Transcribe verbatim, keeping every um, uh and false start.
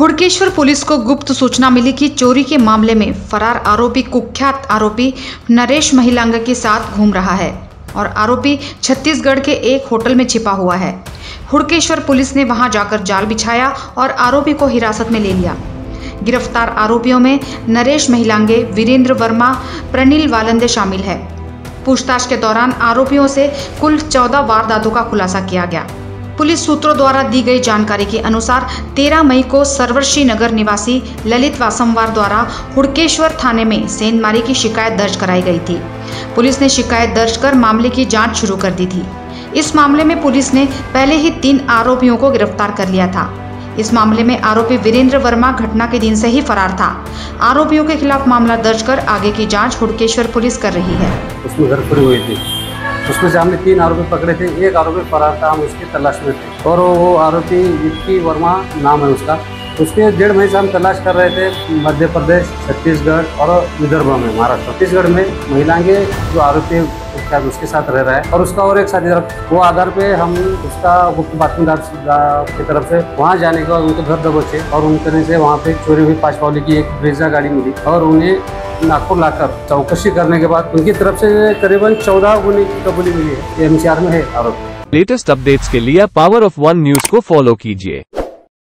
Hudkeshwar police को गुप्त सूचना मिली कि चोरी के मामले में फरार आरोपी कुख्यात आरोपी नरेश महिलांग के साथ घूम रहा है और आरोपी छत्तीसगढ़ के एक होटल में छिपा हुआ है। हुडकेश्वर पुलिस ने वहां जाकर जाल बिछाया और आरोपी को हिरासत में ले लिया। गिरफ्तार आरोपियों में नरेश महिलांगे, वीरेंद्र वर्मा, प्रनिल वालंदे शामिल है। पूछताछ के दौरान आरोपियों से कुल चौदह वारदातों का खुलासा किया गया। पुलिस सूत्रों द्वारा दी गई जानकारी के अनुसार तेरह मई को सरवर्षी नगर निवासी ललित वासंवार द्वारा हुडकेश्वर थाने में सेंधमारी की शिकायत दर्ज कराई गई थी। पुलिस ने शिकायत दर्ज कर मामले की जांच शुरू कर दी थी। इस मामले में पुलिस ने पहले ही तीन आरोपियों को गिरफ्तार कर लिया था। इस मामले में आरोपी वीरेंद्र वर्मा घटना के दिन से ही फरार था। आरोपियों के खिलाफ मामला दर्ज कर आगे की जाँच हुडकेश्वर पुलिस कर रही है। उसमें से हमने तीन आरोपी पकड़े थे, एक आरोपी फरार था, हम उसकी तलाश में थे। और वो आरोपी विक्की वर्मा नाम है उसका, उसके डेढ़ महीने से हम तलाश कर रहे थे मध्य प्रदेश, छत्तीसगढ़ और विदर्भ में, महाराष्ट्र। छत्तीसगढ़ में महिलाएंगे जो आरोपी उसके साथ रह रहा है और उसका और एक साथी, वो आधार पे हम उसका गुप्त बातमीदार की तरफ से वहाँ जाने के बाद उनके घर दबोचे और उनके से वहाँ पे चोरी हुई पाँच पावली की एक ब्रेजा गाड़ी मिली और उन्हें नागपुर लाकर चौकसी करने के बाद उनकी तरफ से करीबन चौदह गोली कबूली मिली है। एम सी आर में है आरोप। लेटेस्ट अपडेट्स के लिए पावर ऑफ वन न्यूज को फॉलो कीजिए।